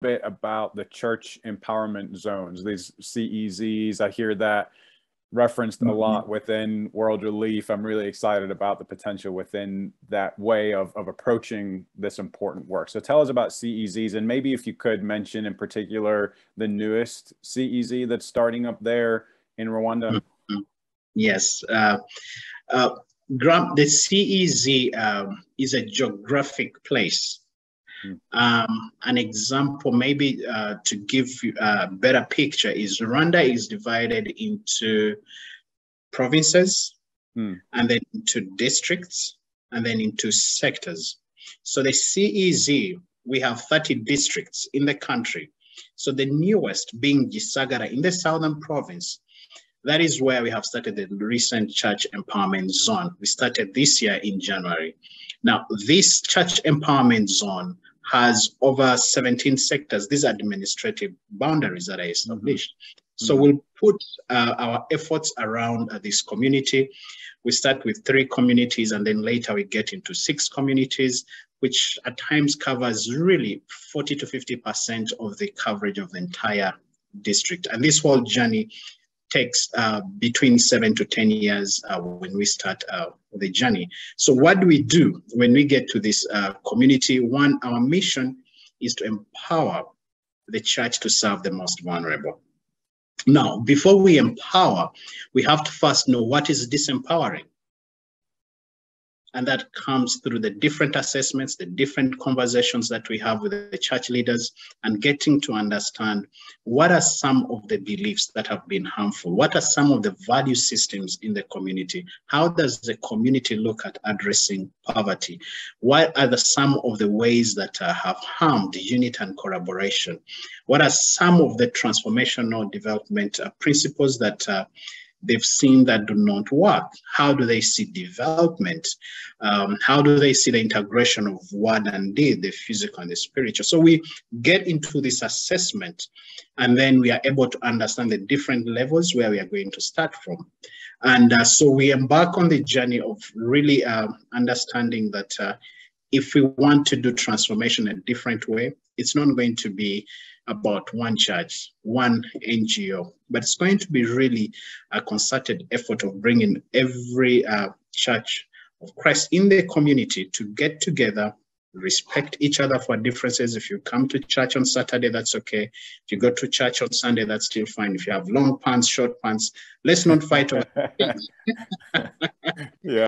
bit about the Church Empowerment Zones, these CEZs. I hear that referenced a lot within World Relief. I'm really excited about the potential within that way of approaching this important work. So tell us about CEZs, and maybe if you could mention in particular the newest CEZ that's starting up there in Rwanda. Yes. The CEZ is a geographic place. An example, maybe to give you a better picture, is Rwanda is divided into provinces, and then into districts, and then into sectors. So the CEZ, we have 30 districts in the country. So the newest being Gisagara in the southern province. That is where we have started the recent Church Empowerment Zone. We started this year in January. Now, this Church Empowerment Zone has over 17 sectors. These are administrative boundaries that are established. So we'll put our efforts around this community. We start with 3 communities, and then later we get into 6 communities, which at times covers really 40 to 50% of the coverage of the entire district. And this whole journey takes between 7 to 10 years when we start the journey. So what do we do when we get to this community? One, our mission is to empower the church to serve the most vulnerable. Now, before we empower, we have to first know what is disempowering. And that comes through the different assessments, the different conversations that we have with the church leaders, and getting to understand what are some of the beliefs that have been harmful? What are some of the value systems in the community? How does the community look at addressing poverty? What are some of the ways that have harmed unity and collaboration? What are some of the transformational development principles that they've seen that do not work? How do they see development? How do they see the integration of word and deed, the physical and the spiritual? So we get into this assessment, and then we are able to understand the different levels where we are going to start from. And so we embark on the journey of really understanding that if we want to do transformation a different way, it's not going to be about one church, one NGO, but it's going to be really a concerted effort of bringing every church of Christ in the community to get together, respect each other for differences. If you come to church on Saturday, that's okay. If you go to church on Sunday, that's still fine. If you have long pants, short pants, let's not fight over things. Yeah.